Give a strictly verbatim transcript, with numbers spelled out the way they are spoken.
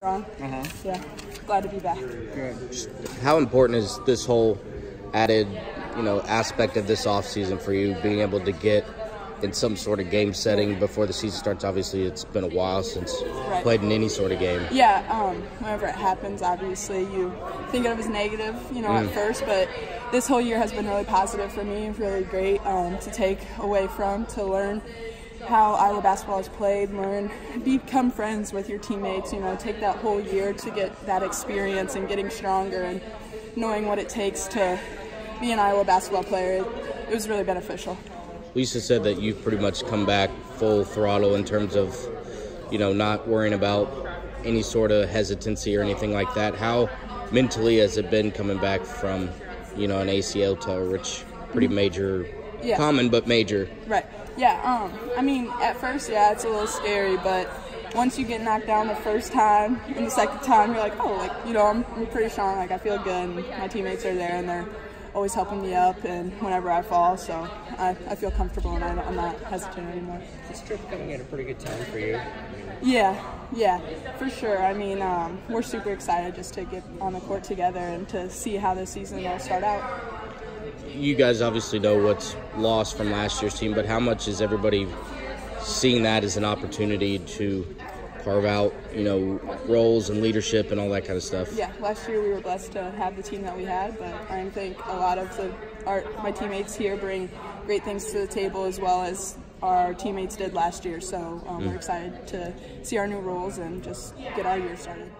Wrong. Uh-huh. Yeah. Glad to be back. Good. How important is this whole added, you know, aspect of this offseason for you, being able to get in some sort of game setting before the season starts? Obviously, it's been a while since right. played in any sort of game. Yeah. Um, whenever it happens, obviously, you think of it as negative, you know, mm. at first, but this whole year has been really positive for me, really great um, to take away from, to learn how Iowa basketball is played, learn, become friends with your teammates, you know, take that whole year to get that experience and getting stronger and knowing what it takes to be an Iowa basketball player. It, it was really beneficial. Lisa said that you've pretty much come back full throttle in terms of, you know, not worrying about any sort of hesitancy or anything like that. How mentally has it been coming back from, you know, an A C L tear, which pretty major, yeah. common but major? Right. Yeah, um, I mean, at first, yeah, it's a little scary, but once you get knocked down the first time and the second time, you're like, oh, like, you know, I'm, I'm pretty strong, like, I feel good, and my teammates are there, and they're always helping me up, and whenever I fall, so I, I feel comfortable, and I, I'm not hesitant anymore. This trip coming at a pretty good time for you. Yeah, yeah, for sure. I mean, um, we're super excited just to get on the court together and to see how the season will start out. You guys obviously know what's lost from last year's team, but how much is everybody seeing that as an opportunity to carve out, you know, roles and leadership and all that kind of stuff? Yeah, last year we were blessed to have the team that we had, but I think a lot of the, our, my teammates here bring great things to the table as well as our teammates did last year. So um, mm. we're excited to see our new roles and just get our year started.